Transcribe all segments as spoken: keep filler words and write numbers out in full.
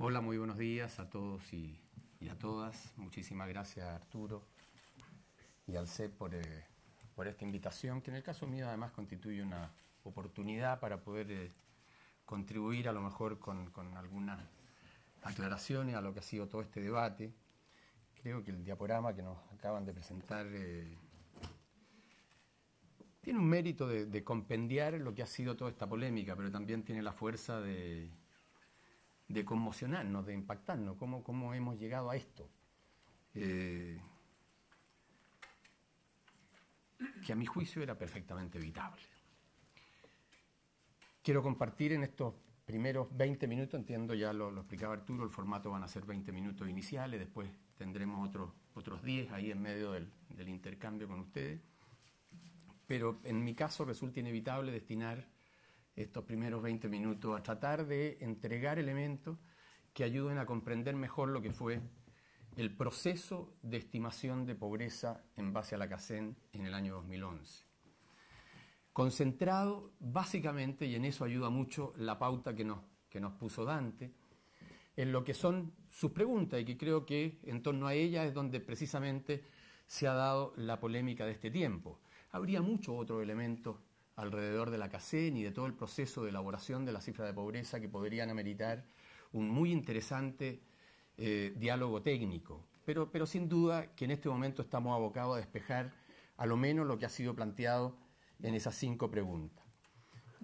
Hola, muy buenos días a todos y, y a todas. Muchísimas gracias a Arturo y al C E P A L por, eh, por esta invitación, que en el caso mío además constituye una oportunidad para poder eh, contribuir a lo mejor con, con algunas aclaraciones a lo que ha sido todo este debate. Creo que el diaporama que nos acaban de presentar eh, tiene un mérito de, de compendiar lo que ha sido toda esta polémica, pero también tiene la fuerza de... de conmocionarnos, de impactarnos, cómo, cómo hemos llegado a esto. Eh, que a mi juicio era perfectamente evitable. Quiero compartir en estos primeros veinte minutos, entiendo, ya lo, lo explicaba Arturo, el formato van a ser veinte minutos iniciales, después tendremos otros, otros diez ahí en medio del, del intercambio con ustedes. Pero en mi caso resulta inevitable destinar estos primeros veinte minutos a tratar de entregar elementos que ayuden a comprender mejor lo que fue el proceso de estimación de pobreza en base a la CASEN en el año dos mil once. Concentrado básicamente, y en eso ayuda mucho la pauta que nos, que nos puso Dante, en lo que son sus preguntas, y que creo que en torno a ellas es donde precisamente se ha dado la polémica de este tiempo. Habría muchos otros elementos alrededor de la CASEN y de todo el proceso de elaboración de la cifra de pobreza que podrían ameritar un muy interesante eh, diálogo técnico. Pero, pero sin duda que en este momento estamos abocados a despejar a lo menos lo que ha sido planteado en esas cinco preguntas.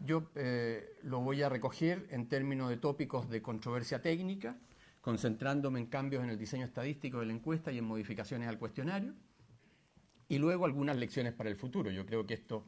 Yo eh, lo voy a recoger en términos de tópicos de controversia técnica, concentrándome en cambios en el diseño estadístico de la encuesta y en modificaciones al cuestionario, y luego algunas lecciones para el futuro. Yo creo que esto,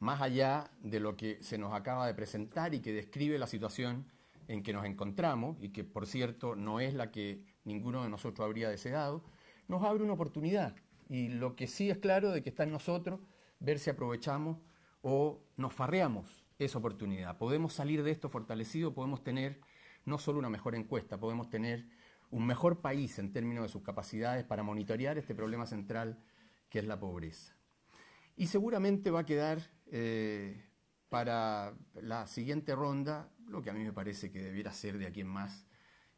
más allá de lo que se nos acaba de presentar y que describe la situación en que nos encontramos, y que por cierto no es la que ninguno de nosotros habría deseado, nos abre una oportunidad. Y lo que sí es claro de que está en nosotros, ver si aprovechamos o nos farreamos esa oportunidad. Podemos salir de esto fortalecido, podemos tener no solo una mejor encuesta, podemos tener un mejor país en términos de sus capacidades para monitorear este problema central que es la pobreza. Y seguramente va a quedar eh, para la siguiente ronda, lo que a mí me parece que debiera ser de aquí en más,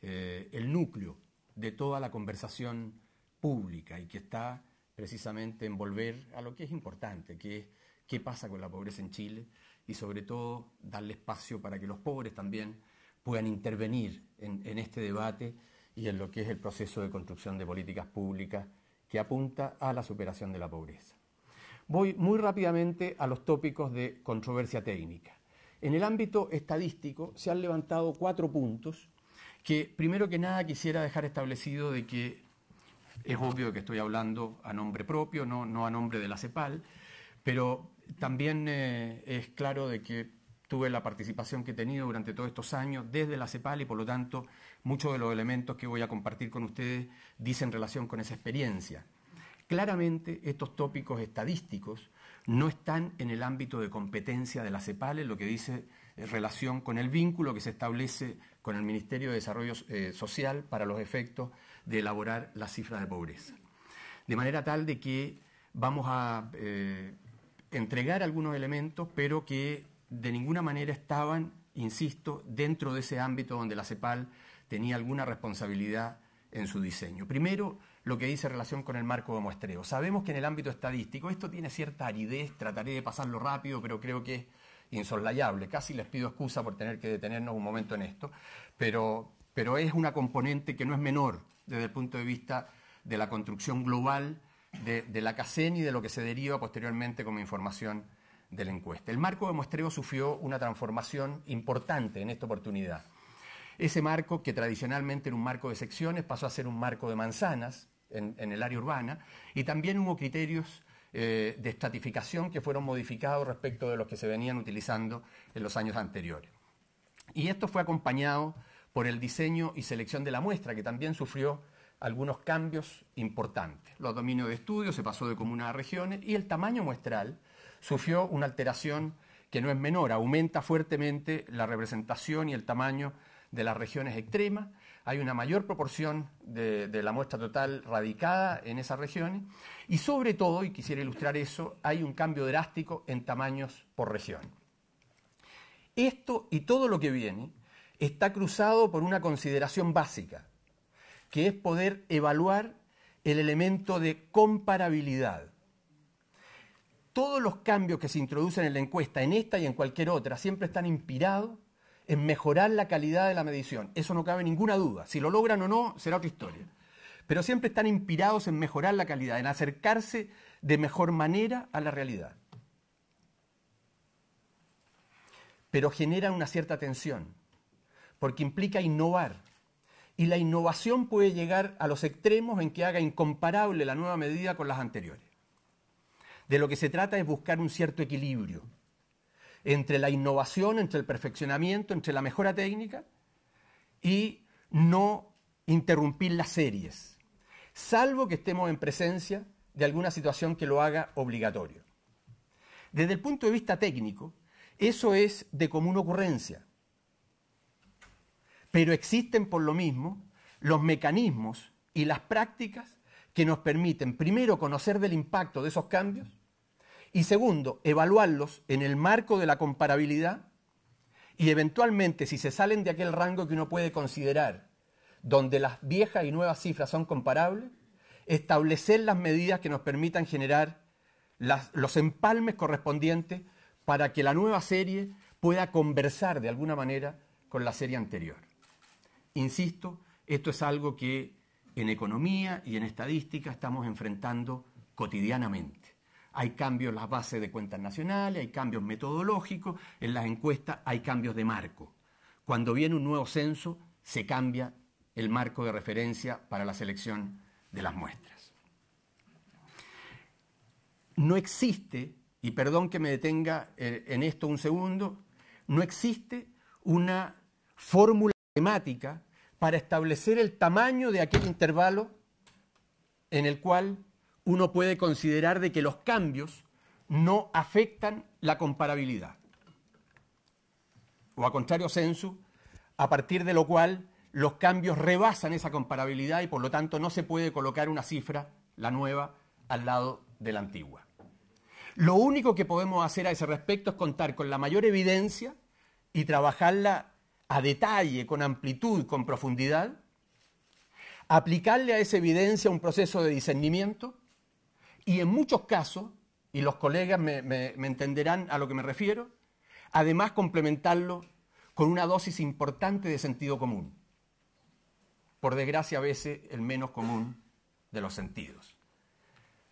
eh, el núcleo de toda la conversación pública, y que está precisamente en volver a lo que es importante, que es qué pasa con la pobreza en Chile, y sobre todo darle espacio para que los pobres también puedan intervenir en, en este debate y en lo que es el proceso de construcción de políticas públicas que apunta a la superación de la pobreza. Voy muy rápidamente a los tópicos de controversia técnica. En el ámbito estadístico se han levantado cuatro puntos que, primero que nada, quisiera dejar establecido de que es obvio que estoy hablando a nombre propio, no, no a nombre de la CEPAL, pero también eh, es claro de que tuve la participación que he tenido durante todos estos años desde la CEPAL, y por lo tanto muchos de los elementos que voy a compartir con ustedes dicen relación con esa experiencia. Claramente, estos tópicos estadísticos no están en el ámbito de competencia de la CEPAL, en lo que dice en relación con el vínculo que se establece con el Ministerio de Desarrollo eh, Social para los efectos de elaborar la cifra de pobreza. De manera tal de que vamos a eh, entregar algunos elementos, pero que de ninguna manera estaban, insisto, dentro de ese ámbito donde la CEPAL tenía alguna responsabilidad en su diseño. Primero, lo que dice relación con el marco de muestreo. Sabemos que en el ámbito estadístico esto tiene cierta aridez, trataré de pasarlo rápido, pero creo que es insoslayable. Casi les pido excusa por tener que detenernos un momento en esto, pero, pero es una componente que no es menor desde el punto de vista de la construcción global de, de la CASEN y de lo que se deriva posteriormente como información de la encuesta. El marco de muestreo sufrió una transformación importante en esta oportunidad. Ese marco, que tradicionalmente era un marco de secciones, pasó a ser un marco de manzanas, En, en el área urbana, y también hubo criterios eh, de estratificación que fueron modificados respecto de los que se venían utilizando en los años anteriores. Y esto fue acompañado por el diseño y selección de la muestra, que también sufrió algunos cambios importantes. Los dominios de estudio se pasó de comunas a regiones, y el tamaño muestral sufrió una alteración que no es menor, aumenta fuertemente la representación y el tamaño de las regiones extremas. Hay una mayor proporción de, de la muestra total radicada en esas regiones, y sobre todo, y quisiera ilustrar eso, hay un cambio drástico en tamaños por región. Esto y todo lo que viene está cruzado por una consideración básica, que es poder evaluar el elemento de comparabilidad. Todos los cambios que se introducen en la encuesta, en esta y en cualquier otra, siempre están inspirados en mejorar la calidad de la medición. Eso no cabe ninguna duda. Si lo logran o no, será otra historia. Pero siempre están inspirados en mejorar la calidad, en acercarse de mejor manera a la realidad. Pero generan una cierta tensión, porque implica innovar. Y la innovación puede llegar a los extremos en que haga incomparable la nueva medida con las anteriores. De lo que se trata es buscar un cierto equilibrio entre la innovación, entre el perfeccionamiento, entre la mejora técnica y no interrumpir las series, salvo que estemos en presencia de alguna situación que lo haga obligatorio. Desde el punto de vista técnico, eso es de común ocurrencia, pero existen por lo mismo los mecanismos y las prácticas que nos permiten, primero, conocer del impacto de esos cambios y, segundo, evaluarlos en el marco de la comparabilidad y, eventualmente, si se salen de aquel rango que uno puede considerar, donde las viejas y nuevas cifras son comparables, establecer las medidas que nos permitan generar las, los empalmes correspondientes para que la nueva serie pueda conversar de alguna manera con la serie anterior. Insisto, esto es algo que en economía y en estadística estamos enfrentando cotidianamente. Hay cambios en las bases de cuentas nacionales, hay cambios metodológicos, en las encuestas hay cambios de marco. Cuando viene un nuevo censo, se cambia el marco de referencia para la selección de las muestras. No existe, y perdón que me detenga en esto un segundo, no existe una fórmula matemática para establecer el tamaño de aquel intervalo en el cual uno puede considerar de que los cambios no afectan la comparabilidad. O a contrario sensu, a partir de lo cual los cambios rebasan esa comparabilidad y por lo tanto no se puede colocar una cifra, la nueva, al lado de la antigua. Lo único que podemos hacer a ese respecto es contar con la mayor evidencia y trabajarla a detalle, con amplitud, con profundidad, aplicarle a esa evidencia un proceso de discernimiento y en muchos casos, y los colegas me, me, me entenderán a lo que me refiero, además complementarlo con una dosis importante de sentido común. Por desgracia, a veces el menos común de los sentidos.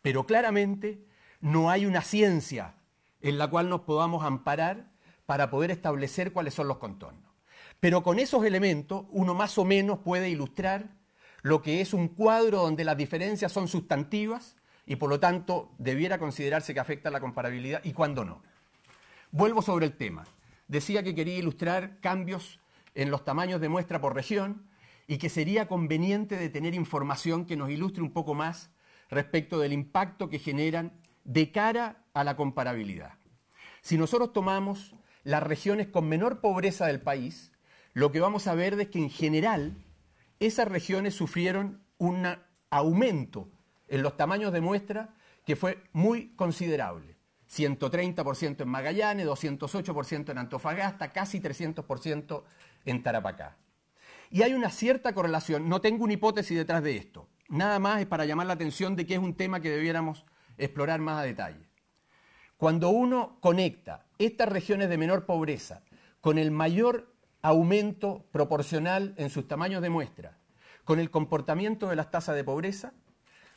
Pero claramente no hay una ciencia en la cual nos podamos amparar para poder establecer cuáles son los contornos. Pero con esos elementos uno más o menos puede ilustrar lo que es un cuadro donde las diferencias son sustantivas y por lo tanto debiera considerarse que afecta la comparabilidad y cuándo no. Vuelvo sobre el tema. Decía que quería ilustrar cambios en los tamaños de muestra por región y que sería conveniente de tener información que nos ilustre un poco más respecto del impacto que generan de cara a la comparabilidad. Si nosotros tomamos las regiones con menor pobreza del país, lo que vamos a ver es que en general esas regiones sufrieron un aumento en los tamaños de muestra que fue muy considerable. ciento treinta por ciento en Magallanes, doscientos ocho por ciento en Antofagasta, casi trescientos por ciento en Tarapacá. Y hay una cierta correlación, no tengo una hipótesis detrás de esto, nada más es para llamar la atención de que es un tema que debiéramos explorar más a detalle. Cuando uno conecta estas regiones de menor pobreza con el mayor aumento proporcional en sus tamaños de muestra, con el comportamiento de las tasas de pobreza,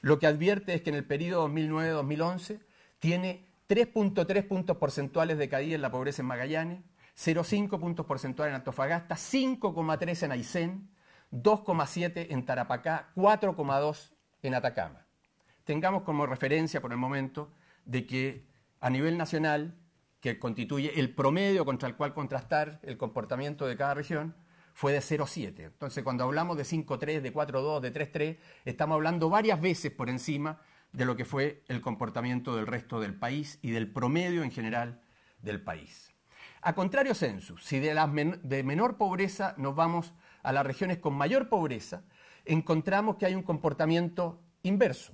lo que advierte es que en el periodo dos mil nueve a dos mil once tiene tres punto tres puntos porcentuales de caída en la pobreza en Magallanes, cero punto cinco puntos porcentuales en Antofagasta, cinco coma tres en Aysén, dos coma siete en Tarapacá, cuatro coma dos en Atacama. Tengamos como referencia por el momento de que a nivel nacional, que constituye el promedio contra el cual contrastar el comportamiento de cada región, fue de cero coma siete. Entonces, cuando hablamos de cinco coma tres, de cuatro coma dos, de tres coma tres, estamos hablando varias veces por encima de lo que fue el comportamiento del resto del país y del promedio en general del país. A contrario sensu, si de las men- de menor pobreza nos vamos a las regiones con mayor pobreza, encontramos que hay un comportamiento inverso.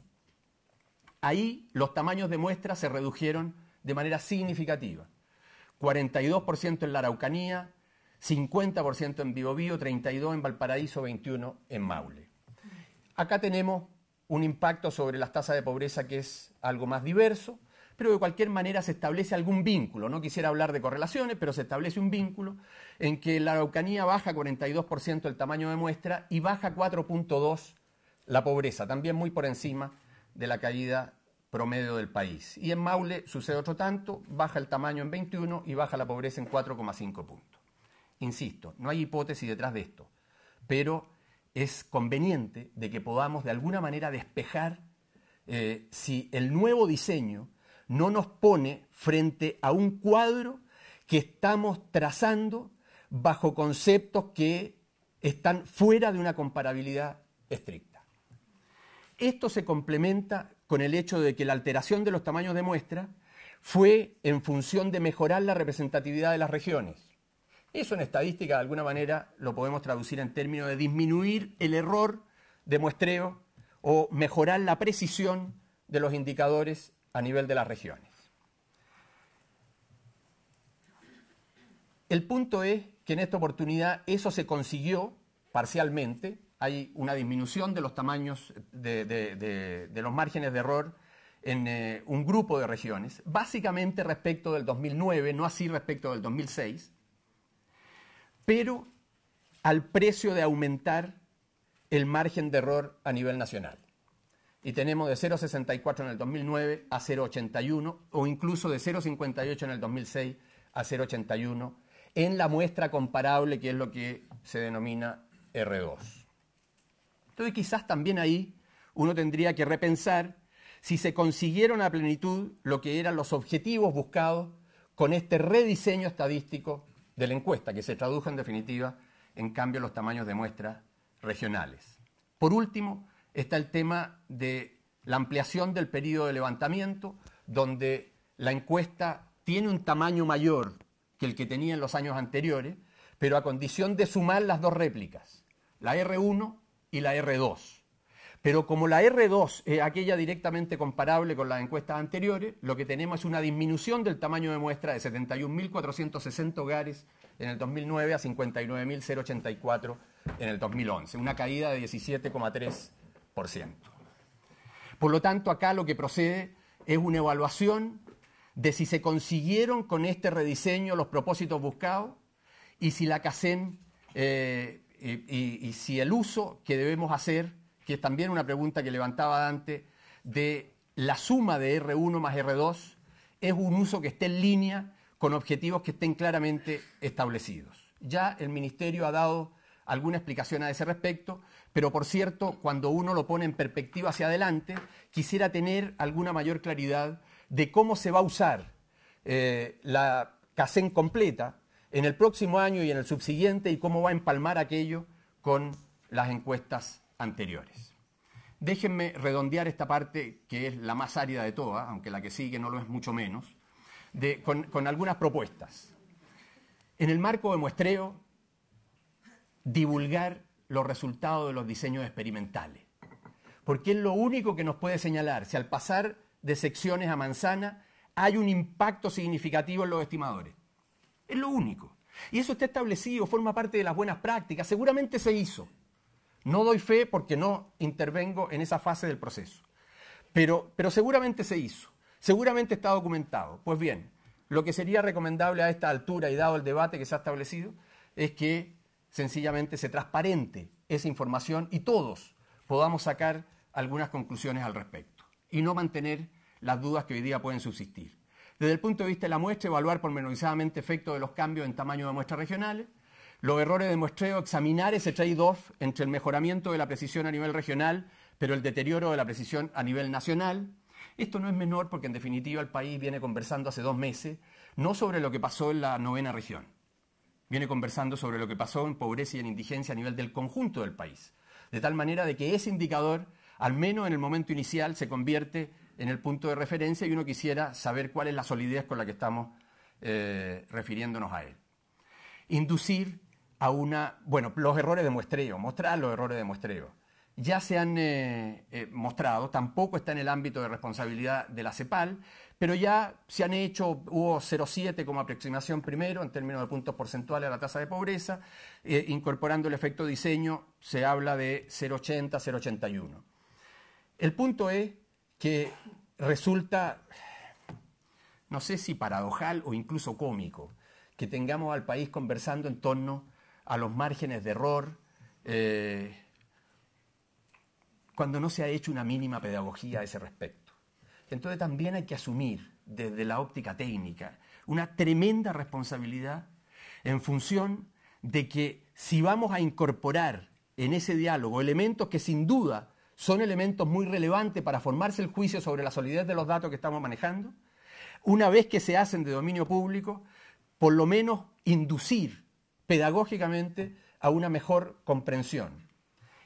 Ahí los tamaños de muestra se redujeron de manera significativa. cuarenta y dos por ciento en la Araucanía, cincuenta por ciento en Biobío, treinta y dos por ciento en Valparaíso, veintiuno por ciento en Maule. Acá tenemos un impacto sobre las tasas de pobreza que es algo más diverso, pero de cualquier manera se establece algún vínculo. No quisiera hablar de correlaciones, pero se establece un vínculo en que la Araucanía baja cuarenta y dos por ciento el tamaño de muestra y baja cuatro punto dos por ciento la pobreza, también muy por encima de la caída promedio del país. Y en Maule sucede otro tanto, baja el tamaño en veintiuno y baja la pobreza en cuatro coma cinco puntos. Insisto, no hay hipótesis detrás de esto, pero es conveniente de que podamos de alguna manera despejar eh, si el nuevo diseño no nos pone frente a un cuadro que estamos trazando bajo conceptos que están fuera de una comparabilidad estricta. Esto se complementa con el hecho de que la alteración de los tamaños de muestra fue en función de mejorar la representatividad de las regiones. Eso en estadística de alguna manera lo podemos traducir en términos de disminuir el error de muestreo o mejorar la precisión de los indicadores a nivel de las regiones. El punto es que en esta oportunidad eso se consiguió parcialmente. Hay una disminución de los tamaños de, de, de, de los márgenes de error en eh, un grupo de regiones, básicamente respecto del dos mil nueve, no así respecto del dos mil seis, pero al precio de aumentar el margen de error a nivel nacional. Y tenemos de cero coma sesenta y cuatro en el dos mil nueve a cero coma ochenta y uno, o incluso de cero coma cincuenta y ocho en el dos mil seis a cero coma ochenta y uno, en la muestra comparable, que es lo que se denomina R dos. Entonces quizás también ahí uno tendría que repensar si se consiguieron a plenitud lo que eran los objetivos buscados con este rediseño estadístico de la encuesta, que se tradujo en definitiva en cambio los tamaños de muestras regionales. Por último, está el tema de la ampliación del periodo de levantamiento, donde la encuesta tiene un tamaño mayor que el que tenía en los años anteriores, pero a condición de sumar las dos réplicas, la R uno y la R dos. Pero como la R dos es aquella directamente comparable con las encuestas anteriores, lo que tenemos es una disminución del tamaño de muestra de setenta y un mil cuatrocientos sesenta hogares en el dos mil nueve a cincuenta y nueve mil ochenta y cuatro en el dos mil once, una caída de diecisiete coma tres por ciento. Por lo tanto, acá lo que procede es una evaluación de si se consiguieron con este rediseño los propósitos buscados y si la CASEN eh, y, y, y si el uso que debemos hacer, que es también una pregunta que levantaba Dante, de la suma de R uno más R dos, es un uso que esté en línea con objetivos que estén claramente establecidos. Ya el Ministerio ha dado alguna explicación a ese respecto, pero por cierto, cuando uno lo pone en perspectiva hacia adelante, quisiera tener alguna mayor claridad de cómo se va a usar eh, la CASEN completa en el próximo año y en el subsiguiente, y cómo va a empalmar aquello con las encuestas anteriores. Déjenme redondear esta parte, que es la más árida de todas, aunque la que sigue no lo es mucho menos, de, con, con algunas propuestas. En el marco de muestreo, divulgar los resultados de los diseños experimentales, porque es lo único que nos puede señalar si al pasar de secciones a manzana hay un impacto significativo en los estimadores. Es lo único. Y eso está establecido, forma parte de las buenas prácticas, seguramente se hizo. No doy fe porque no intervengo en esa fase del proceso, pero, pero seguramente se hizo, seguramente está documentado. Pues bien, lo que sería recomendable a esta altura y dado el debate que se ha establecido es que sencillamente se transparente esa información y todos podamos sacar algunas conclusiones al respecto y no mantener las dudas que hoy día pueden subsistir. Desde el punto de vista de la muestra, evaluar pormenorizadamente efecto de los cambios en tamaño de muestras regionales, los errores de muestreo, examinar ese trade-off entre el mejoramiento de la precisión a nivel regional, pero el deterioro de la precisión a nivel nacional. Esto no es menor porque en definitiva el país viene conversando hace dos meses, no sobre lo que pasó en la novena región, viene conversando sobre lo que pasó en pobreza y en indigencia a nivel del conjunto del país, de tal manera de que ese indicador, al menos en el momento inicial, se convierte en el punto de referencia y uno quisiera saber cuál es la solidez con la que estamos eh, refiriéndonos a él. Inducir a una, bueno, los errores de muestreo, mostrar los errores de muestreo. Ya se han eh, eh, mostrado, tampoco está en el ámbito de responsabilidad de la CEPAL, Pero ya se han hecho, hubo cero coma siete como aproximación primero en términos de puntos porcentuales a la tasa de pobreza, eh, incorporando el efecto diseño se habla de cero coma ochenta, cero coma ochenta y uno. El punto es que resulta, no sé si paradojal o incluso cómico, que tengamos al país conversando en torno a los márgenes de error, eh, cuando no se ha hecho una mínima pedagogía a ese respecto. Entonces también hay que asumir desde la óptica técnica una tremenda responsabilidad en función de que si vamos a incorporar en ese diálogo elementos que sin duda son elementos muy relevantes para formarse el juicio sobre la solidez de los datos que estamos manejando, una vez que se hacen de dominio público, por lo menos inducir pedagógicamente a una mejor comprensión.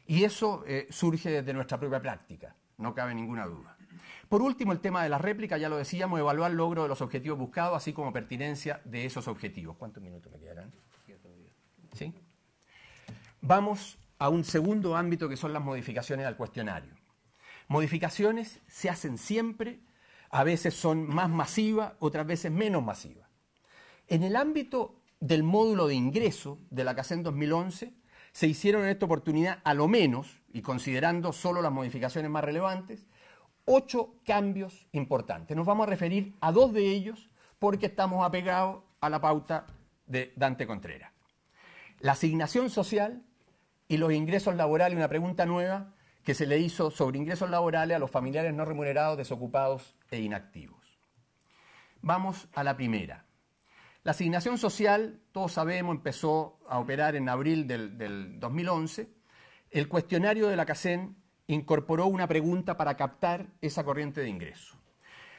Y eso eh, surge desde nuestra propia práctica, no cabe ninguna duda. Por último, el tema de las réplicas, ya lo decíamos, evaluar el logro de los objetivos buscados, así como pertinencia de esos objetivos. ¿Cuántos minutos me quedarán? ¿Sí? Vamos a un segundo ámbito que son las modificaciones al cuestionario. Modificaciones se hacen siempre, a veces son más masivas, otras veces menos masivas. En el ámbito del módulo de ingreso de la CASEN dos mil once, se hicieron en esta oportunidad, a lo menos, y considerando solo las modificaciones más relevantes, ocho cambios importantes. Nos vamos a referir a dos de ellos porque estamos apegados a la pauta de Dante Contreras. La asignación social y los ingresos laborales, una pregunta nueva que se le hizo sobre ingresos laborales a los familiares no remunerados, desocupados e inactivos. Vamos a la primera. La asignación social, todos sabemos, empezó a operar en abril del, del dos mil once. El cuestionario de la CASEN incorporó una pregunta para captar esa corriente de ingreso.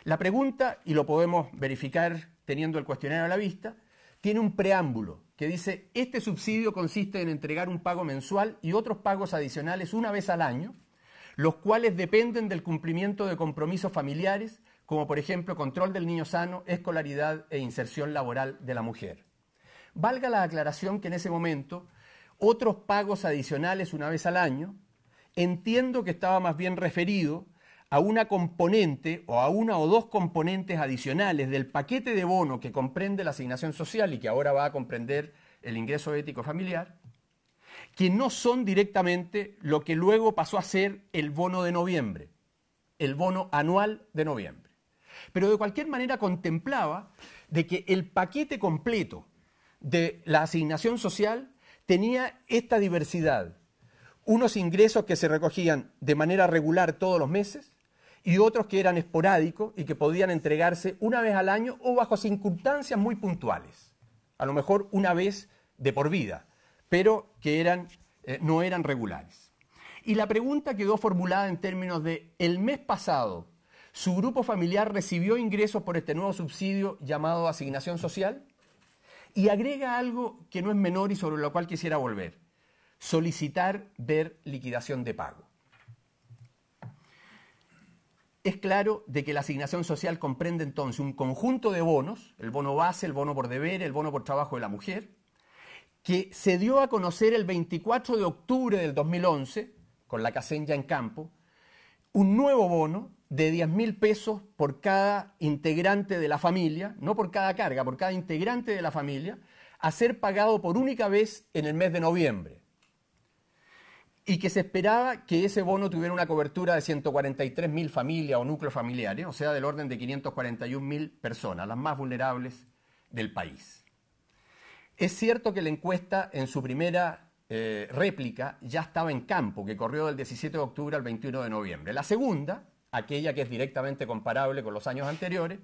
La pregunta, y lo podemos verificar teniendo el cuestionario a la vista, tiene un preámbulo que dice: este subsidio consiste en entregar un pago mensual y otros pagos adicionales una vez al año, los cuales dependen del cumplimiento de compromisos familiares, como por ejemplo control del niño sano, escolaridad e inserción laboral de la mujer. Valga la aclaración que en ese momento, otros pagos adicionales una vez al año, entiendo que estaba más bien referido a una componente o a una o dos componentes adicionales del paquete de bono que comprende la asignación social y que ahora va a comprender el ingreso ético familiar, que no son directamente lo que luego pasó a ser el bono de noviembre, el bono anual de noviembre. Pero de cualquier manera contemplaba de que el paquete completo de la asignación social tenía esta diversidad: unos ingresos que se recogían de manera regular todos los meses y otros que eran esporádicos y que podían entregarse una vez al año o bajo circunstancias muy puntuales, a lo mejor una vez de por vida, pero que eran, eh, no eran regulares. Y la pregunta quedó formulada en términos de: el mes pasado, ¿su grupo familiar recibió ingresos por este nuevo subsidio llamado asignación social? Y agrega algo que no es menor y sobre lo cual quisiera volver: solicitar ver liquidación de pago. Es claro de que la asignación social comprende entonces un conjunto de bonos, el bono base, el bono por deber, el bono por trabajo de la mujer, que se dio a conocer el veinticuatro de octubre del dos mil once, con la CASEN ya en campo, un nuevo bono de diez mil pesos por cada integrante de la familia, no por cada carga, por cada integrante de la familia, a ser pagado por única vez en el mes de noviembre, y que se esperaba que ese bono tuviera una cobertura de ciento cuarenta y tres mil familias o núcleos familiares, o sea, del orden de quinientas cuarenta y un mil personas, las más vulnerables del país. Es cierto que la encuesta en su primera eh, réplica ya estaba en campo, que corrió del diecisiete de octubre al veintiuno de noviembre. La segunda, aquella que es directamente comparable con los años anteriores,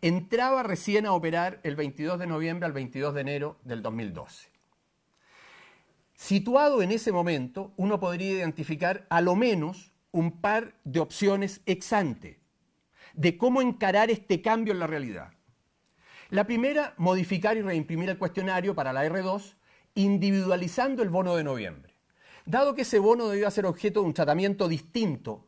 entraba recién a operar el veintidós de noviembre al veintidós de enero del dos mil doce. Situado en ese momento, uno podría identificar a lo menos un par de opciones ex ante de cómo encarar este cambio en la realidad. La primera, modificar y reimprimir el cuestionario para la R dos, individualizando el bono de noviembre. Dado que ese bono debía ser objeto de un tratamiento distinto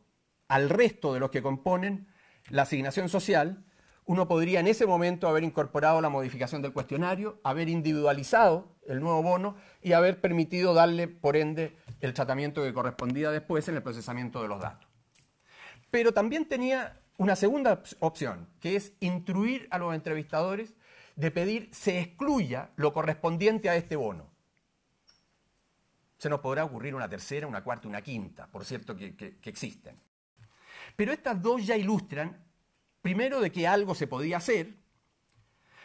al resto de los que componen la asignación social, uno podría en ese momento haber incorporado la modificación del cuestionario, haber individualizado el nuevo bono y haber permitido darle, por ende, el tratamiento que correspondía después en el procesamiento de los datos. Pero también tenía una segunda opción, que es instruir a los entrevistadores de pedir se excluya lo correspondiente a este bono. Se nos podrá ocurrir una tercera, una cuarta, una quinta, por cierto que, que, que existen. Pero estas dos ya ilustran, primero, de que algo se podía hacer,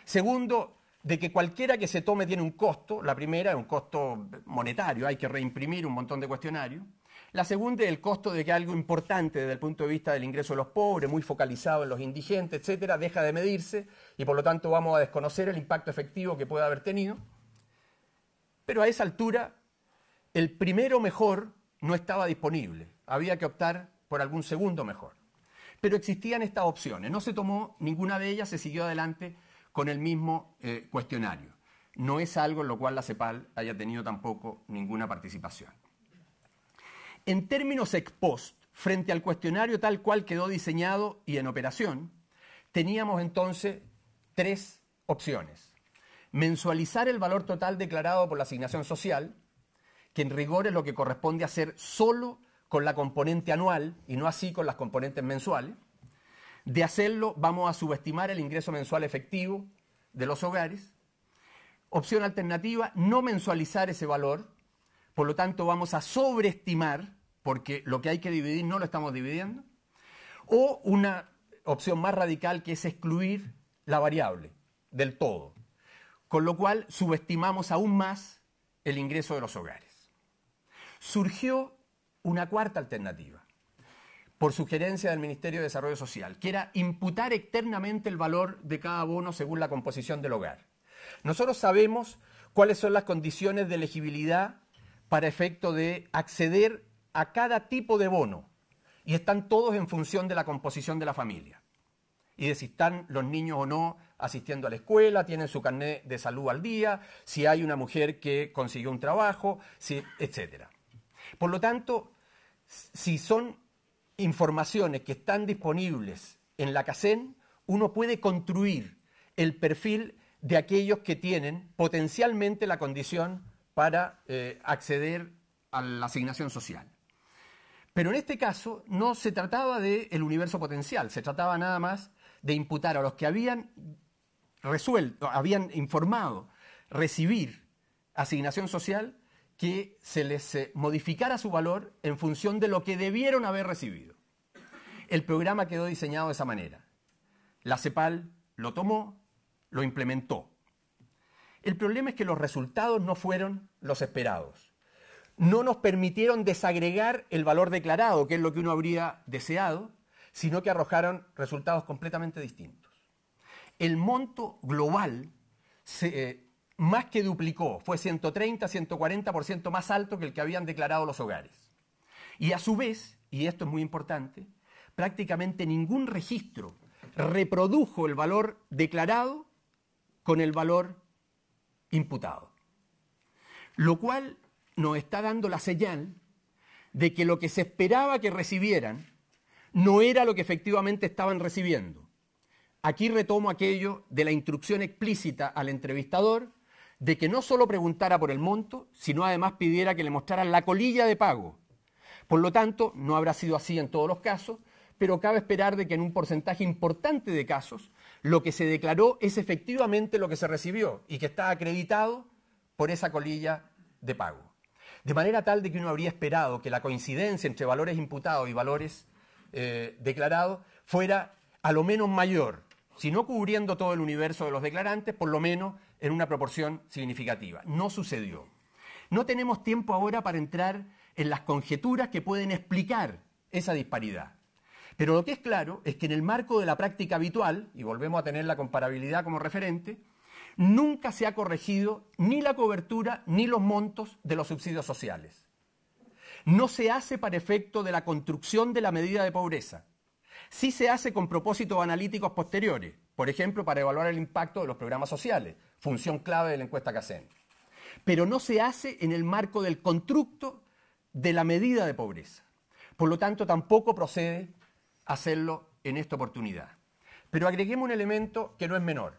segundo, de que cualquiera que se tome tiene un costo. La primera es un costo monetario, hay que reimprimir un montón de cuestionarios. La segunda es el costo de que algo importante desde el punto de vista del ingreso de los pobres, muy focalizado en los indigentes, etcétera, deja de medirse y por lo tanto vamos a desconocer el impacto efectivo que pueda haber tenido. Pero a esa altura, el primero mejor no estaba disponible, había que optar por algún segundo mejor. Pero existían estas opciones, no se tomó ninguna de ellas, se siguió adelante con el mismo eh, cuestionario. No es algo en lo cual la CEPAL haya tenido tampoco ninguna participación. En términos ex post, frente al cuestionario tal cual quedó diseñado y en operación, teníamos entonces tres opciones. Mensualizar el valor total declarado por la Asignación Social, que en rigor es lo que corresponde hacer solo con la componente anual y no así con las componentes mensuales. De hacerlo, vamos a subestimar el ingreso mensual efectivo de los hogares. Opción alternativa, no mensualizar ese valor, por lo tanto vamos a sobreestimar, porque lo que hay que dividir no lo estamos dividiendo. O una opción más radical, que es excluir la variable del todo, con lo cual subestimamos aún más el ingreso de los hogares. Surgió una cuarta alternativa, por sugerencia del Ministerio de Desarrollo Social, que era imputar externamente el valor de cada bono según la composición del hogar. Nosotros sabemos cuáles son las condiciones de elegibilidad para efecto de acceder a cada tipo de bono, y están todos en función de la composición de la familia, y de si están los niños o no asistiendo a la escuela, tienen su carnet de salud al día, si hay una mujer que consiguió un trabajo, si, etcétera. Por lo tanto, si son informaciones que están disponibles en la CASEN, uno puede construir el perfil de aquellos que tienen potencialmente la condición para eh, acceder a la asignación social. Pero en este caso no se trataba del universo potencial, se trataba nada más de imputar a los que habían resuelto, habían informado recibir asignación social, que se les eh, modificara su valor en función de lo que debieron haber recibido. El programa quedó diseñado de esa manera. La CEPAL lo tomó, lo implementó. El problema es que los resultados no fueron los esperados. No nos permitieron desagregar el valor declarado, que es lo que uno habría deseado, sino que arrojaron resultados completamente distintos. El monto global se... Eh, más que duplicó, fue ciento treinta, ciento cuarenta por ciento más alto que el que habían declarado los hogares. Y a su vez, y esto es muy importante, prácticamente ningún registro reprodujo el valor declarado con el valor imputado. Lo cual nos está dando la señal de que lo que se esperaba que recibieran no era lo que efectivamente estaban recibiendo. Aquí retomo aquello de la instrucción explícita al entrevistador de que no solo preguntara por el monto, sino además pidiera que le mostraran la colilla de pago. Por lo tanto, no habrá sido así en todos los casos, pero cabe esperar de que en un porcentaje importante de casos lo que se declaró es efectivamente lo que se recibió y que está acreditado por esa colilla de pago. De manera tal de que uno habría esperado que la coincidencia entre valores imputados y valores eh, declarados fuera a lo menos mayor, si no cubriendo todo el universo de los declarantes, por lo menos en una proporción significativa. No sucedió. No tenemos tiempo ahora para entrar en las conjeturas que pueden explicar esa disparidad. Pero lo que es claro es que en el marco de la práctica habitual, y volvemos a tener la comparabilidad como referente, nunca se ha corregido ni la cobertura ni los montos de los subsidios sociales. No se hace para efecto de la construcción de la medida de pobreza. Sí se hace con propósitos analíticos posteriores, por ejemplo, para evaluar el impacto de los programas sociales, función clave de la encuesta CASEN. Pero no se hace en el marco del constructo de la medida de pobreza. Por lo tanto, tampoco procede hacerlo en esta oportunidad. Pero agreguemos un elemento que no es menor.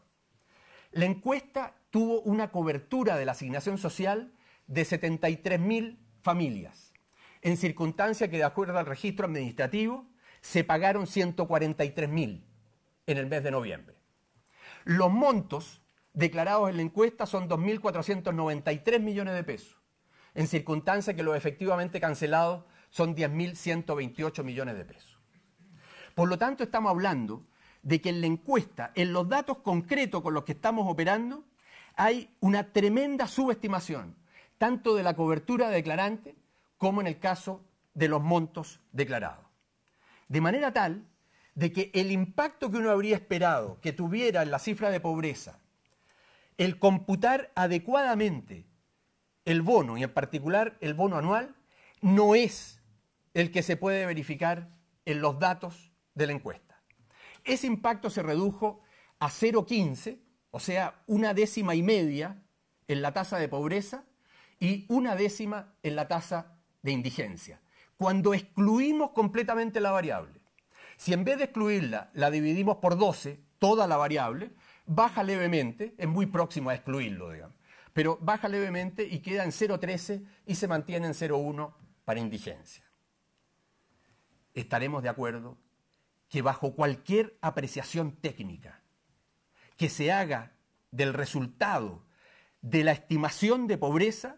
La encuesta tuvo una cobertura de la asignación social de setenta y tres mil familias, en circunstancia que, de acuerdo al registro administrativo, se pagaron ciento cuarenta y tres mil en el mes de noviembre. Los montos declarados en la encuesta son dos mil cuatrocientos noventa y tres millones de pesos, en circunstancia que los efectivamente cancelados son diez mil ciento veintiocho millones de pesos. Por lo tanto, estamos hablando de que en la encuesta, en los datos concretos con los que estamos operando, hay una tremenda subestimación, tanto de la cobertura de declarante como en el caso de los montos declarados. De manera tal de que el impacto que uno habría esperado que tuviera en la cifra de pobreza, el computar adecuadamente el bono, y en particular el bono anual, no es el que se puede verificar en los datos de la encuesta. Ese impacto se redujo a cero coma quince, o sea, una décima y media en la tasa de pobreza y una décima en la tasa de indigencia, cuando excluimos completamente la variable. Si en vez de excluirla la dividimos por doce, toda la variable, baja levemente, es muy próximo a excluirlo, digamos, pero baja levemente y queda en cero coma trece y se mantiene en cero coma uno para indigencia. Estaremos de acuerdo que bajo cualquier apreciación técnica que se haga del resultado de la estimación de pobreza,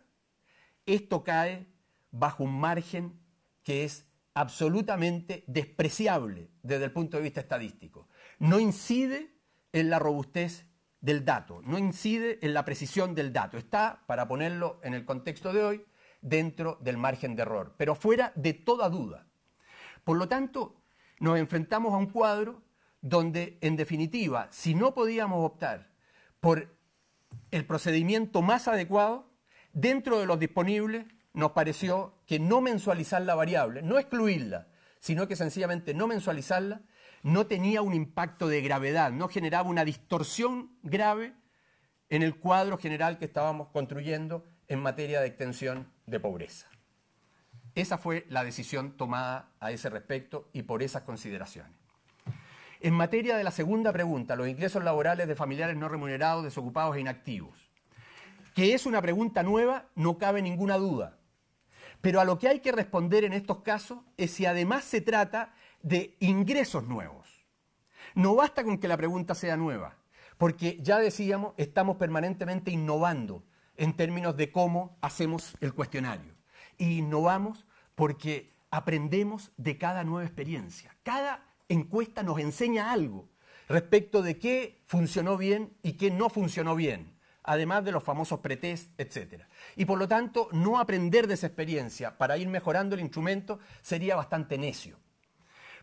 esto cae bajo un margen que es absolutamente despreciable desde el punto de vista estadístico. No incide en la robustez del dato, no incide en la precisión del dato. Está, para ponerlo en el contexto de hoy, dentro del margen de error, pero fuera de toda duda. Por lo tanto, nos enfrentamos a un cuadro donde, en definitiva, si no podíamos optar por el procedimiento más adecuado, dentro de los disponibles nos pareció que no mensualizar la variable, no excluirla, sino que sencillamente no mensualizarla, no tenía un impacto de gravedad, no generaba una distorsión grave en el cuadro general que estábamos construyendo en materia de extensión de pobreza. Esa fue la decisión tomada a ese respecto y por esas consideraciones. En materia de la segunda pregunta, los ingresos laborales de familiares no remunerados, desocupados e inactivos, que es una pregunta nueva, no cabe ninguna duda. Pero a lo que hay que responder en estos casos es si además se trata de ingresos nuevos. No basta con que la pregunta sea nueva, porque ya decíamos, estamos permanentemente innovando en términos de cómo hacemos el cuestionario. Y innovamos porque aprendemos de cada nueva experiencia. Cada encuesta nos enseña algo respecto de qué funcionó bien y qué no funcionó bien, además de los famosos pretest, etcétera. Y por lo tanto, no aprender de esa experiencia para ir mejorando el instrumento sería bastante necio.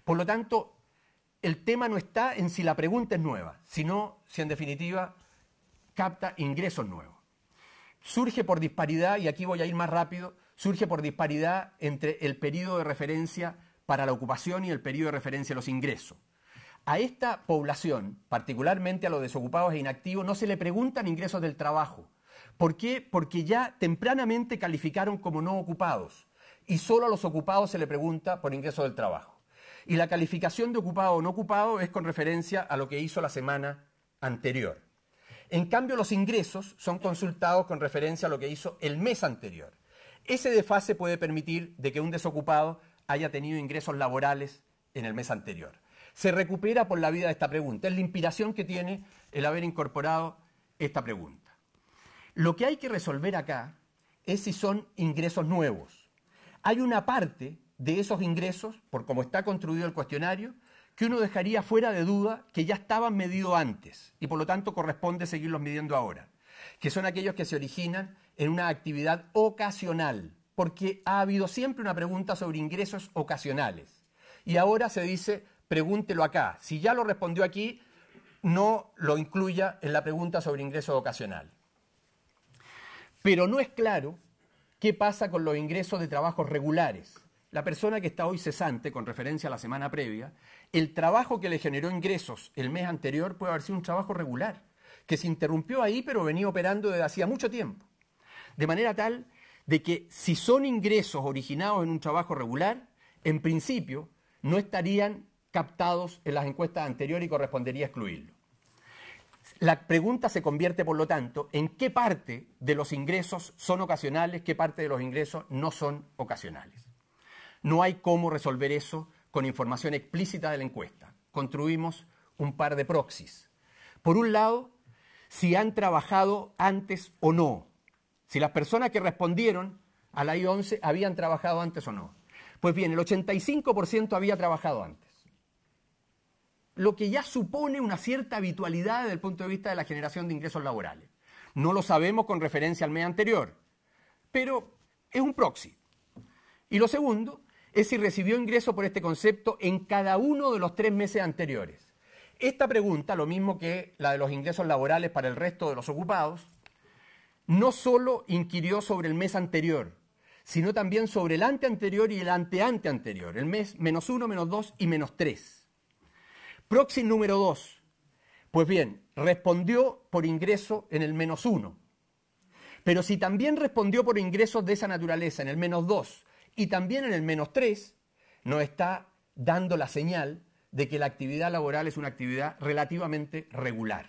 Por lo tanto, el tema no está en si la pregunta es nueva, sino si en definitiva capta ingresos nuevos. Surge por disparidad, y aquí voy a ir más rápido, surge por disparidad entre el periodo de referencia para la ocupación y el periodo de referencia a los ingresos. A esta población, particularmente a los desocupados e inactivos, no se le preguntan ingresos del trabajo. ¿Por qué? Porque ya tempranamente calificaron como no ocupados y solo a los ocupados se le pregunta por ingresos del trabajo. Y la calificación de ocupado o no ocupado es con referencia a lo que hizo la semana anterior. En cambio, los ingresos son consultados con referencia a lo que hizo el mes anterior. Ese desfase puede permitir de que un desocupado haya tenido ingresos laborales en el mes anterior. Se recupera por la vida de esta pregunta. Es la inspiración que tiene el haber incorporado esta pregunta. Lo que hay que resolver acá es si son ingresos nuevos. Hay una parte de esos ingresos, por cómo está construido el cuestionario, que uno dejaría fuera de duda que ya estaban medidos antes y por lo tanto corresponde seguirlos midiendo ahora, que son aquellos que se originan en una actividad ocasional, porque ha habido siempre una pregunta sobre ingresos ocasionales y ahora se dice, pregúntelo acá, si ya lo respondió aquí, no lo incluya en la pregunta sobre ingresos ocasionales. Pero no es claro qué pasa con los ingresos de trabajos regulares. La persona que está hoy cesante, con referencia a la semana previa, el trabajo que le generó ingresos el mes anterior puede haber sido un trabajo regular, que se interrumpió ahí pero venía operando desde hacía mucho tiempo. De manera tal de que si son ingresos originados en un trabajo regular, en principio no estarían captados en las encuestas anteriores y correspondería excluirlo. La pregunta se convierte, por lo tanto, en qué parte de los ingresos son ocasionales, qué parte de los ingresos no son ocasionales. No hay cómo resolver eso con información explícita de la encuesta. Construimos un par de proxies. Por un lado, si han trabajado antes o no. Si las personas que respondieron a la I once habían trabajado antes o no. Pues bien, el ochenta y cinco por ciento había trabajado antes. Lo que ya supone una cierta habitualidad desde el punto de vista de la generación de ingresos laborales. No lo sabemos con referencia al mes anterior, pero es un proxy. Y lo segundo es si recibió ingreso por este concepto en cada uno de los tres meses anteriores. Esta pregunta, lo mismo que la de los ingresos laborales para el resto de los ocupados, no solo inquirió sobre el mes anterior, sino también sobre el ante anterior y el ante ante anterior, el mes menos uno, menos dos y menos tres. Proxy número dos. Pues bien, respondió por ingreso en el menos uno. Pero si también respondió por ingresos de esa naturaleza en el menos dos y también en el menos tres, nos está dando la señal de que la actividad laboral es una actividad relativamente regular.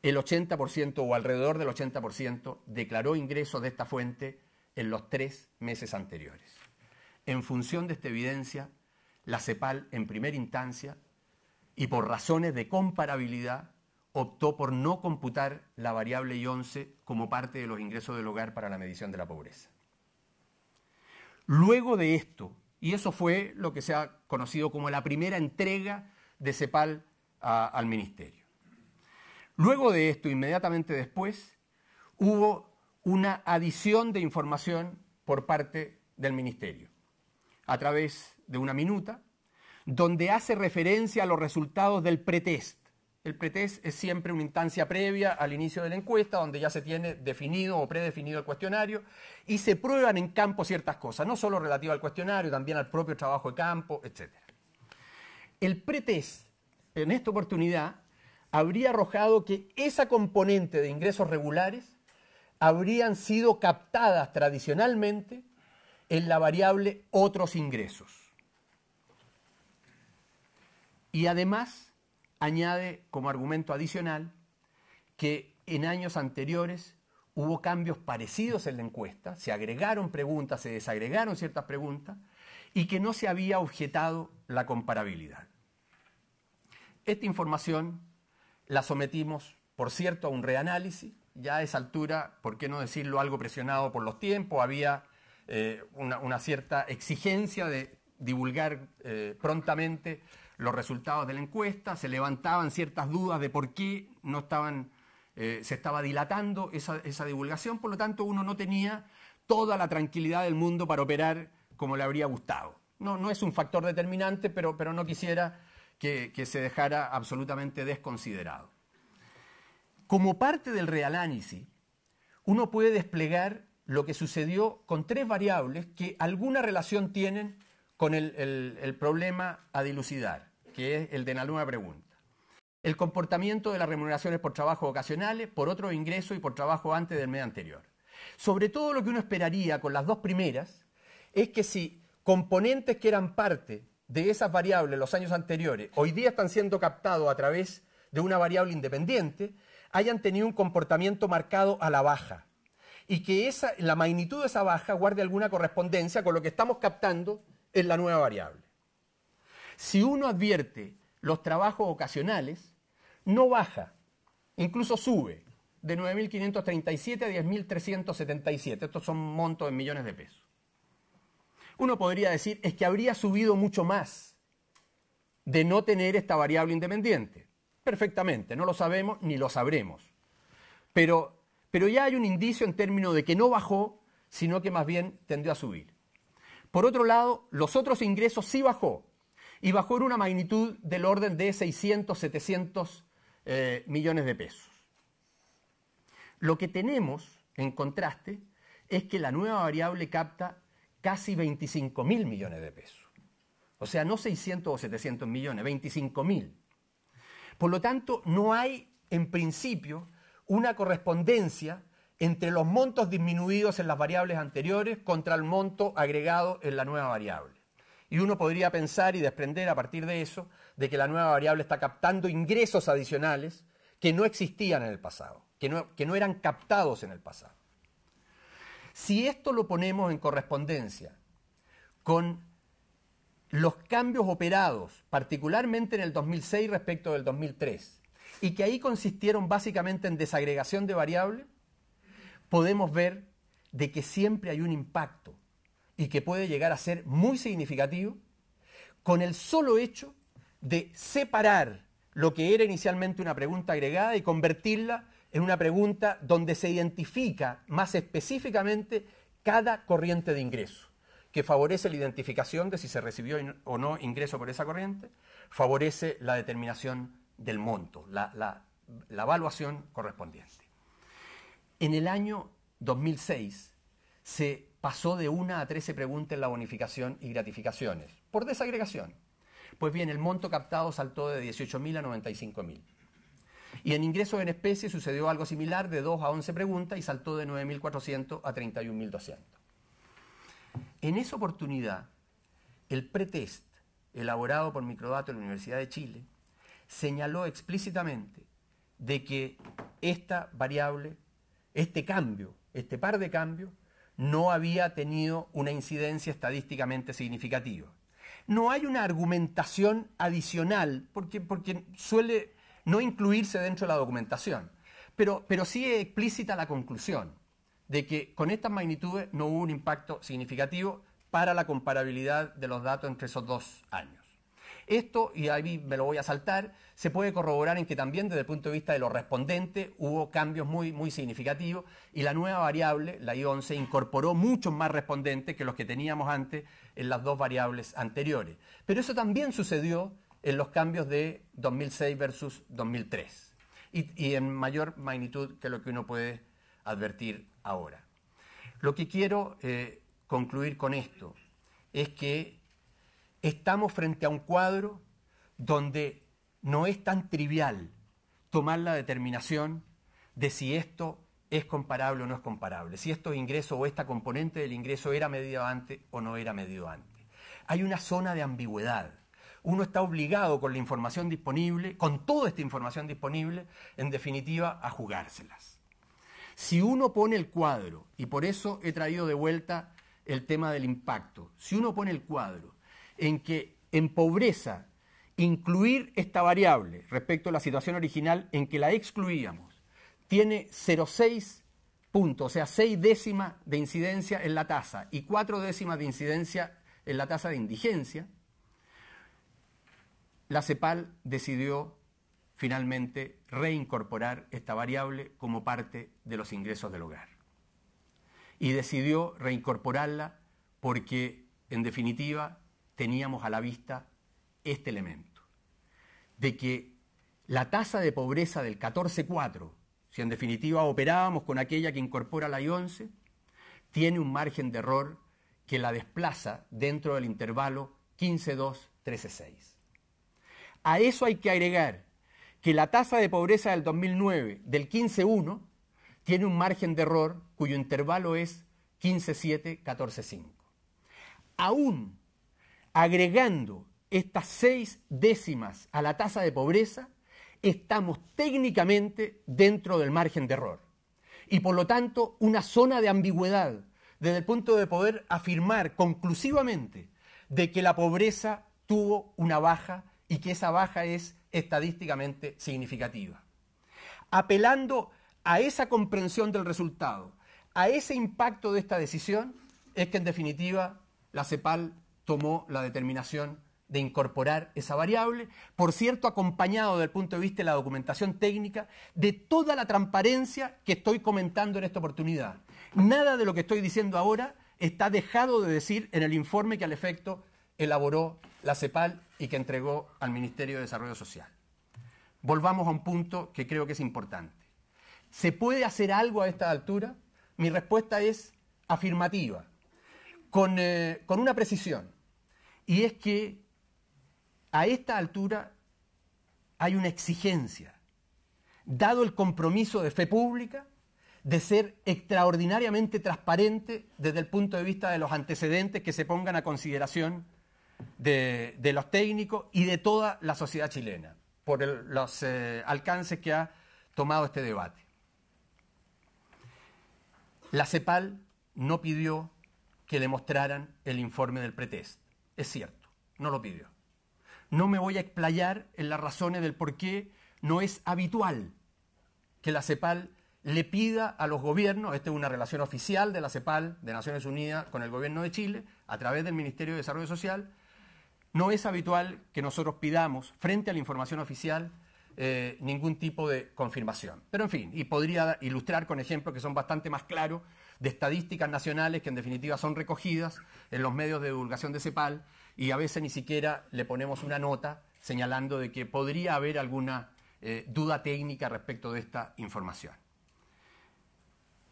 El ochenta por ciento o alrededor del ochenta por ciento declaró ingresos de esta fuente en los tres meses anteriores. En función de esta evidencia, la CEPAL en primera instancia y por razones de comparabilidad optó por no computar la variable I once como parte de los ingresos del hogar para la medición de la pobreza. Luego de esto, y eso fue lo que se ha conocido como la primera entrega de CEPAL a, al Ministerio. Luego de esto, inmediatamente después, hubo una adición de información por parte del Ministerio, a través de una minuta, donde hace referencia a los resultados del pretest. El pretest es siempre una instancia previa al inicio de la encuesta, donde ya se tiene definido o predefinido el cuestionario, y se prueban en campo ciertas cosas, no solo relativo al cuestionario, también al propio trabajo de campo, etcétera. El pretest, en esta oportunidad, habría arrojado que esa componente de ingresos regulares habrían sido captadas tradicionalmente en la variable otros ingresos. Y además añade como argumento adicional que en años anteriores hubo cambios parecidos en la encuesta, se agregaron preguntas, se desagregaron ciertas preguntas y que no se había objetado la comparabilidad. Esta información la sometimos, por cierto, a un reanálisis. Ya a esa altura, por qué no decirlo, algo presionado por los tiempos, había eh, una, una cierta exigencia de divulgar eh, prontamente los resultados de la encuesta, se levantaban ciertas dudas de por qué no estaban, eh, se estaba dilatando esa, esa divulgación, por lo tanto uno no tenía toda la tranquilidad del mundo para operar como le habría gustado. No, no es un factor determinante, pero, pero no quisiera Que, que se dejara absolutamente desconsiderado. Como parte del reanálisis, uno puede desplegar lo que sucedió con tres variables que alguna relación tienen con el, el, el problema a dilucidar, que es el de la nueva pregunta. El comportamiento de las remuneraciones por trabajo ocasionales, por otro ingreso y por trabajo antes del mes anterior. Sobre todo lo que uno esperaría con las dos primeras es que si componentes que eran parte de esas variables los años anteriores, hoy día están siendo captados a través de una variable independiente, hayan tenido un comportamiento marcado a la baja y que esa, la magnitud de esa baja guarde alguna correspondencia con lo que estamos captando en la nueva variable. Si uno advierte los trabajos ocasionales, no baja, incluso sube de nueve mil quinientos treinta y siete a diez mil trescientos setenta y siete. Estos son montos en millones de pesos. Uno podría decir es que habría subido mucho más de no tener esta variable independiente. Perfectamente, no lo sabemos ni lo sabremos. Pero, pero ya hay un indicio en términos de que no bajó, sino que más bien tendió a subir. Por otro lado, los otros ingresos sí bajó, y bajó en una magnitud del orden de seiscientos, setecientos eh, millones de pesos. Lo que tenemos, en contraste, es que la nueva variable capta casi veinticinco mil millones de pesos. O sea, no seiscientos o setecientos millones, veinticinco mil. Por lo tanto, no hay, en principio, una correspondencia entre los montos disminuidos en las variables anteriores contra el monto agregado en la nueva variable. Y uno podría pensar y desprender a partir de eso, de que la nueva variable está captando ingresos adicionales que no existían en el pasado, que no, que no eran captados en el pasado. Si esto lo ponemos en correspondencia con los cambios operados, particularmente en el dos mil seis respecto del dos mil tres, y que ahí consistieron básicamente en desagregación de variables, podemos ver de que siempre hay un impacto y que puede llegar a ser muy significativo con el solo hecho de separar lo que era inicialmente una pregunta agregada y convertirla en una pregunta donde se identifica más específicamente cada corriente de ingreso, que favorece la identificación de si se recibió o no ingreso por esa corriente, favorece la determinación del monto, la, la, la evaluación correspondiente. En el año dos mil seis se pasó de una a trece preguntas en la bonificación y gratificaciones, por desagregación. Pues bien, el monto captado saltó de dieciocho mil a noventa y cinco mil. Y en ingresos en especie sucedió algo similar, de dos a once preguntas, y saltó de nueve mil cuatrocientos a treinta y un mil doscientos. En esa oportunidad, el pretest elaborado por Microdato en la Universidad de Chile señaló explícitamente de que esta variable, este cambio, este par de cambios, no había tenido una incidencia estadísticamente significativa. No hay una argumentación adicional, porque, porque suele no incluirse dentro de la documentación, pero, pero sí es explícita la conclusión de que con estas magnitudes no hubo un impacto significativo para la comparabilidad de los datos entre esos dos años. Esto, y ahí me lo voy a saltar, se puede corroborar en que también desde el punto de vista de los respondentes hubo cambios muy, muy significativos, y la nueva variable, la I once, incorporó muchos más respondentes que los que teníamos antes en las dos variables anteriores. Pero eso también sucedió en los cambios de dos mil seis versus dos mil tres, y, y en mayor magnitud que lo que uno puede advertir ahora. Lo que quiero eh, concluir con esto es que estamos frente a un cuadro donde no es tan trivial tomar la determinación de si esto es comparable o no es comparable, si estos ingresos o esta componente del ingreso era medido antes o no era medido antes. Hay una zona de ambigüedad. Uno está obligado con la información disponible, con toda esta información disponible, en definitiva, a jugárselas. Si uno pone el cuadro, y por eso he traído de vuelta el tema del impacto, si uno pone el cuadro en que en pobreza incluir esta variable respecto a la situación original en que la excluíamos tiene cero coma seis puntos, o sea, seis décimas de incidencia en la tasa y cuatro décimas de incidencia en la tasa de indigencia, la CEPAL decidió finalmente reincorporar esta variable como parte de los ingresos del hogar. Y decidió reincorporarla porque, en definitiva, teníamos a la vista este elemento, de que la tasa de pobreza del catorce coma cuatro, si en definitiva operábamos con aquella que incorpora la I once, tiene un margen de error que la desplaza dentro del intervalo quince punto dos, trece punto seis. A eso hay que agregar que la tasa de pobreza del dos mil nueve, del quince punto uno, tiene un margen de error cuyo intervalo es quince punto siete, catorce punto cinco. Aún agregando estas seis décimas a la tasa de pobreza, estamos técnicamente dentro del margen de error. Y por lo tanto, una zona de ambigüedad desde el punto de poder afirmar conclusivamente de que la pobreza tuvo una baja y que esa baja es estadísticamente significativa. Apelando a esa comprensión del resultado, a ese impacto de esta decisión, es que en definitiva la CEPAL tomó la determinación de incorporar esa variable, por cierto, acompañado desde el punto de vista de la documentación técnica, de toda la transparencia que estoy comentando en esta oportunidad. Nada de lo que estoy diciendo ahora está dejado de decir en el informe que al efecto elaboró la CEPAL y que entregó al Ministerio de Desarrollo Social. Volvamos a un punto que creo que es importante. ¿Se puede hacer algo a esta altura? Mi respuesta es afirmativa, con, eh, con una precisión. Y es que a esta altura hay una exigencia, dado el compromiso de fe pública, de ser extraordinariamente transparente desde el punto de vista de los antecedentes que se pongan a consideración de, de los técnicos y de toda la sociedad chilena, por el, los eh, alcances que ha tomado este debate. La CEPAL no pidió que le mostraran el informe del pretest. Es cierto, no lo pidió. No me voy a explayar en las razones del por qué no es habitual que la CEPAL le pida a los gobiernos, esta es una relación oficial de la CEPAL de Naciones Unidas con el gobierno de Chile, a través del Ministerio de Desarrollo Social, no es habitual que nosotros pidamos, frente a la información oficial, eh, ningún tipo de confirmación. Pero en fin, y podría ilustrar con ejemplos que son bastante más claros, de estadísticas nacionales que en definitiva son recogidas en los medios de divulgación de CEPAL, y a veces ni siquiera le ponemos una nota señalando de que podría haber alguna eh, duda técnica respecto de esta información.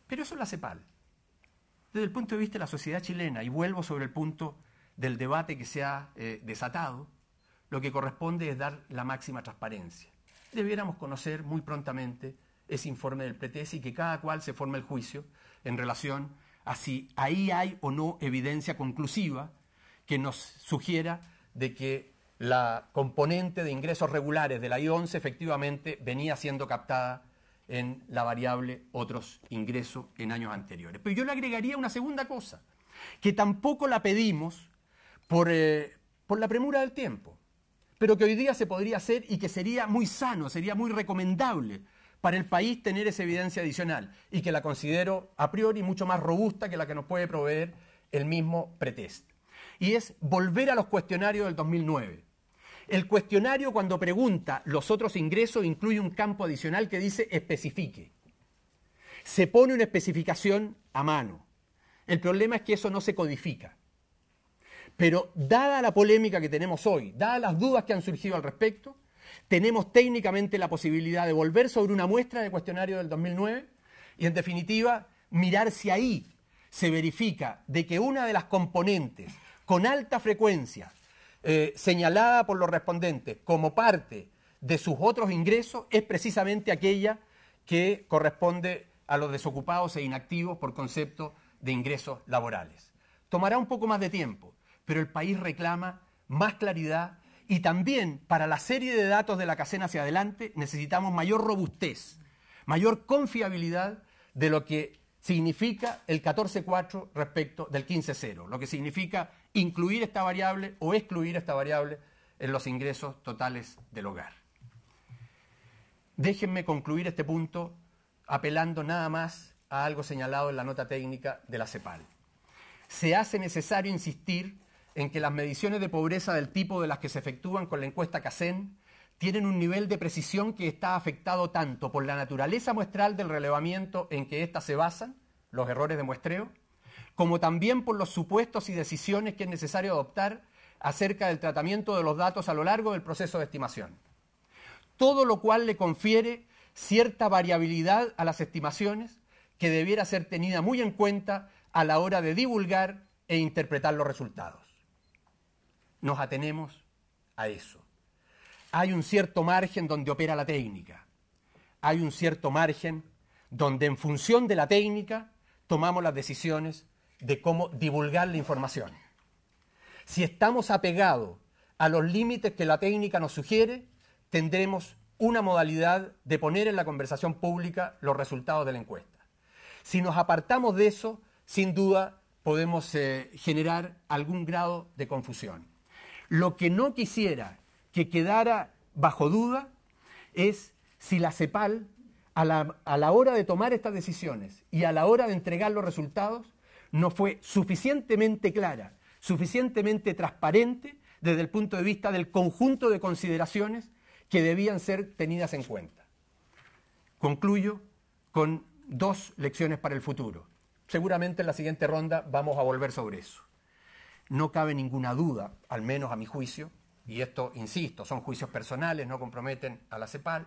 Pero eso es la CEPAL. Desde el punto de vista de la sociedad chilena, y vuelvo sobre el punto del debate que se ha eh, desatado, lo que corresponde es dar la máxima transparencia. Debiéramos conocer muy prontamente ese informe del pretesi y que cada cual se forme el juicio en relación a si ahí hay o no evidencia conclusiva que nos sugiera de que la componente de ingresos regulares de la I once efectivamente venía siendo captada en la variable otros ingresos en años anteriores. Pero yo le agregaría una segunda cosa, que tampoco la pedimos por, eh, por la premura del tiempo, pero que hoy día se podría hacer y que sería muy sano, sería muy recomendable para el país tener esa evidencia adicional y que la considero a priori mucho más robusta que la que nos puede proveer el mismo pretest. Y es volver a los cuestionarios del dos mil nueve. El cuestionario cuando pregunta los otros ingresos incluye un campo adicional que dice especifique. Se pone una especificación a mano. El problema es que eso no se codifica. Pero dada la polémica que tenemos hoy, dadas las dudas que han surgido al respecto, tenemos técnicamente la posibilidad de volver sobre una muestra de cuestionario del dos mil nueve y en definitiva mirar si ahí se verifica de que una de las componentes con alta frecuencia eh, señalada por los respondentes como parte de sus otros ingresos es precisamente aquella que corresponde a los desocupados e inactivos por concepto de ingresos laborales. Tomará un poco más de tiempo, pero el país reclama más claridad y también para la serie de datos de la CASEN hacia adelante necesitamos mayor robustez, mayor confiabilidad de lo que significa el catorce punto cuatro respecto del quince punto cero, lo que significa incluir esta variable o excluir esta variable en los ingresos totales del hogar. Déjenme concluir este punto apelando nada más a algo señalado en la nota técnica de la CEPAL. Se hace necesario insistir en que las mediciones de pobreza del tipo de las que se efectúan con la encuesta CASEN tienen un nivel de precisión que está afectado tanto por la naturaleza muestral del relevamiento en que éstas se basan, los errores de muestreo, como también por los supuestos y decisiones que es necesario adoptar acerca del tratamiento de los datos a lo largo del proceso de estimación. Todo lo cual le confiere cierta variabilidad a las estimaciones que debiera ser tenida muy en cuenta a la hora de divulgar e interpretar los resultados. Nos atenemos a eso. Hay un cierto margen donde opera la técnica. Hay un cierto margen donde en función de la técnica tomamos las decisiones de cómo divulgar la información. Si estamos apegados a los límites que la técnica nos sugiere, tendremos una modalidad de poner en la conversación pública los resultados de la encuesta. Si nos apartamos de eso, sin duda podemos eh, generar algún grado de confusión. Lo que no quisiera que quedara bajo duda es si la CEPAL, a la, a la hora de tomar estas decisiones y a la hora de entregar los resultados, no fue suficientemente clara, suficientemente transparente desde el punto de vista del conjunto de consideraciones que debían ser tenidas en cuenta. Concluyo con dos lecciones para el futuro. Seguramente en la siguiente ronda vamos a volver sobre eso. No cabe ninguna duda, al menos a mi juicio, y esto, insisto, son juicios personales, no comprometen a la CEPAL,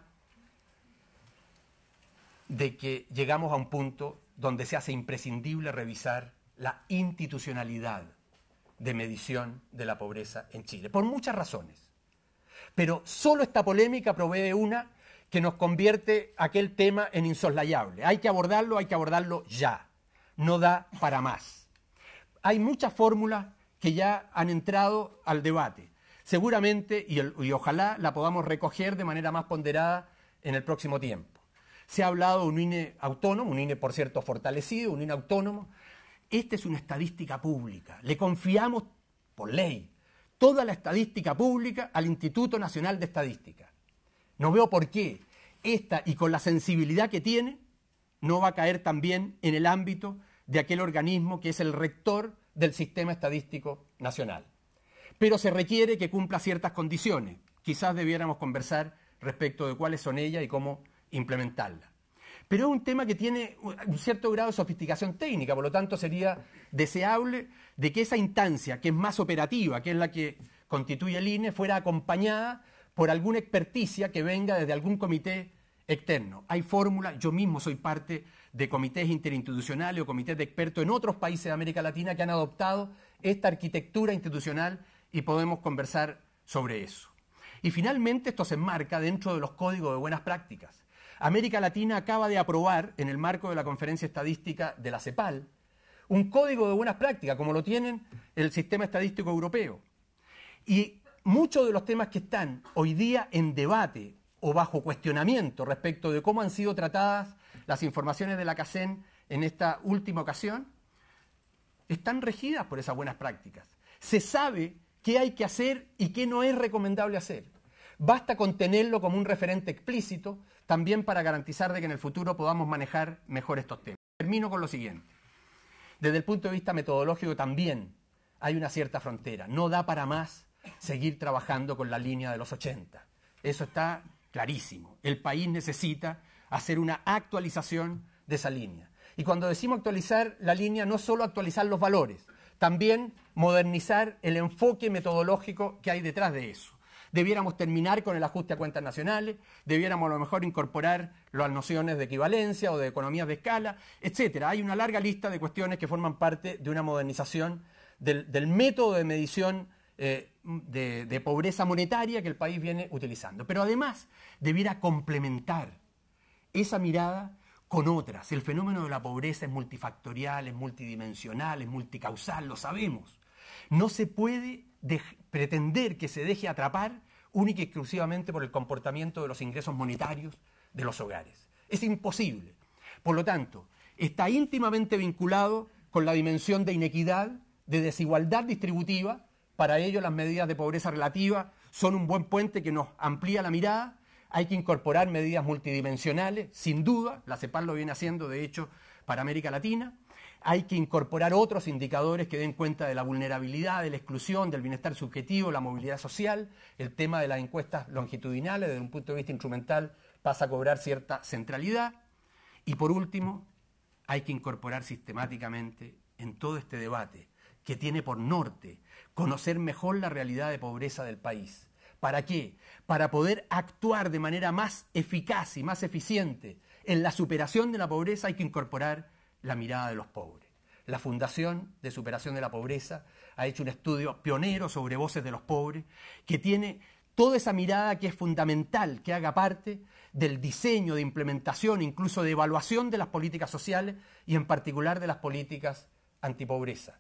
de que llegamos a un punto donde se hace imprescindible revisar la institucionalidad de medición de la pobreza en Chile, por muchas razones. Pero solo esta polémica provee una que nos convierte aquel tema en insoslayable. Hay que abordarlo, hay que abordarlo ya. No da para más. Hay muchas fórmulas que ya han entrado al debate. Seguramente, y, el, y ojalá la podamos recoger de manera más ponderada en el próximo tiempo. Se ha hablado de un I N E autónomo, un I N E por cierto fortalecido, un I N E autónomo. Esta es una estadística pública, le confiamos por ley toda la estadística pública al Instituto Nacional de Estadística. No veo por qué esta, y con la sensibilidad que tiene, no va a caer también en el ámbito de aquel organismo que es el rector del Sistema Estadístico Nacional. Pero se requiere que cumpla ciertas condiciones. Quizás debiéramos conversar respecto de cuáles son ellas y cómo implementarlas. Pero es un tema que tiene un cierto grado de sofisticación técnica, por lo tanto sería deseable de que esa instancia, que es más operativa, que es la que constituye el I N E, fuera acompañada por alguna experticia que venga desde algún comité externo. Hay fórmulas, yo mismo soy parte de comités interinstitucionales o comités de expertos en otros países de América Latina que han adoptado esta arquitectura institucional y podemos conversar sobre eso. Y finalmente esto se enmarca dentro de los códigos de buenas prácticas. América Latina acaba de aprobar, en el marco de la Conferencia Estadística de la CEPAL, un código de buenas prácticas, como lo tienen el Sistema Estadístico Europeo. Y muchos de los temas que están hoy día en debate o bajo cuestionamiento respecto de cómo han sido tratadas las informaciones de la CASEN en esta última ocasión, están regidas por esas buenas prácticas. Se sabe qué hay que hacer y qué no es recomendable hacer. Basta con tenerlo como un referente explícito, también para garantizar de que en el futuro podamos manejar mejor estos temas. Termino con lo siguiente. Desde el punto de vista metodológico también hay una cierta frontera. No da para más seguir trabajando con la línea de los ochenta. Eso está clarísimo. El país necesita hacer una actualización de esa línea. Y cuando decimos actualizar la línea, no solo actualizar los valores, también modernizar el enfoque metodológico que hay detrás de eso. Debiéramos terminar con el ajuste a cuentas nacionales, debiéramos a lo mejor incorporar las nociones de equivalencia o de economías de escala, etcétera. Hay una larga lista de cuestiones que forman parte de una modernización del, del método de medición eh, de, de pobreza monetaria que el país viene utilizando. Pero además debiera complementar esa mirada con otras. El fenómeno de la pobreza es multifactorial, es multidimensional, es multicausal, lo sabemos. No se puede de pretender que se deje atrapar única y exclusivamente por el comportamiento de los ingresos monetarios de los hogares. Es imposible. Por lo tanto, está íntimamente vinculado con la dimensión de inequidad, de desigualdad distributiva. Para ello, las medidas de pobreza relativa son un buen puente que nos amplía la mirada. Hay que incorporar medidas multidimensionales, sin duda. La CEPAL lo viene haciendo, de hecho, para América Latina. Hay que incorporar otros indicadores que den cuenta de la vulnerabilidad, de la exclusión, del bienestar subjetivo, la movilidad social. El tema de las encuestas longitudinales, desde un punto de vista instrumental, pasa a cobrar cierta centralidad. Y por último, hay que incorporar sistemáticamente en todo este debate, que tiene por norte conocer mejor la realidad de pobreza del país. ¿Para qué? Para poder actuar de manera más eficaz y más eficiente en la superación de la pobreza hay que incorporar la mirada de los pobres. La Fundación de Superación de la Pobreza ha hecho un estudio pionero sobre voces de los pobres que tiene toda esa mirada que es fundamental que haga parte del diseño, de implementación, incluso de evaluación de las políticas sociales y en particular de las políticas antipobreza.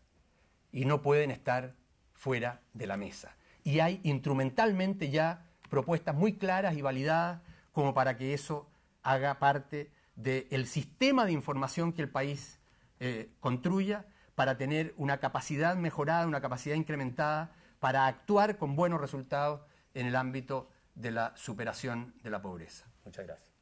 Y no pueden estar fuera de la mesa. Y hay instrumentalmente ya propuestas muy claras y validadas como para que eso haga parte del sistema de información que el país eh, construya para tener una capacidad mejorada, una capacidad incrementada para actuar con buenos resultados en el ámbito de la superación de la pobreza. Muchas gracias.